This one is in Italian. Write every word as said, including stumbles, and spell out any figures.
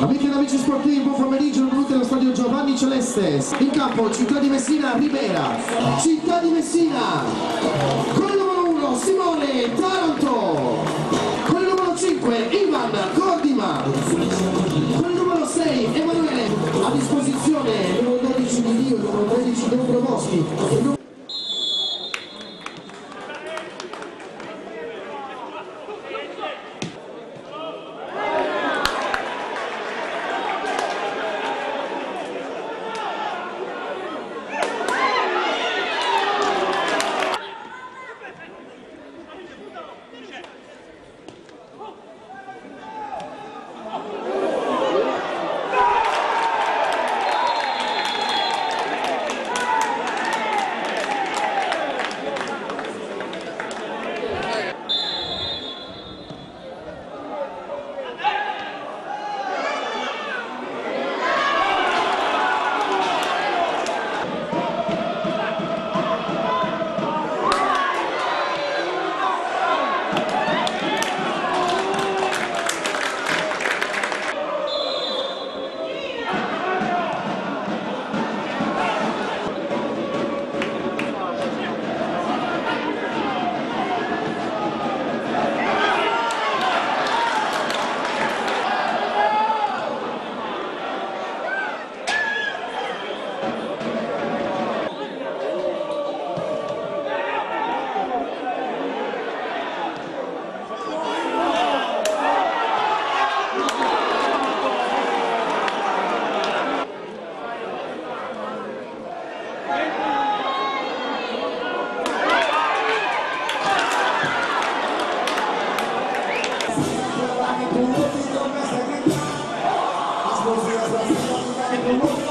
Amiche ed amici sportivi, buon pomeriggio, benvenuti allo stadio Giovanni Celeste. In campo Città di Messina, Ribera. Città di Messina, con il numero uno Simone Taranto, con il numero cinque Ivan Gordimar, con il numero sei Emanuele, a disposizione il numero dodici di Dio, il numero tredici del Promoschi. Grazie.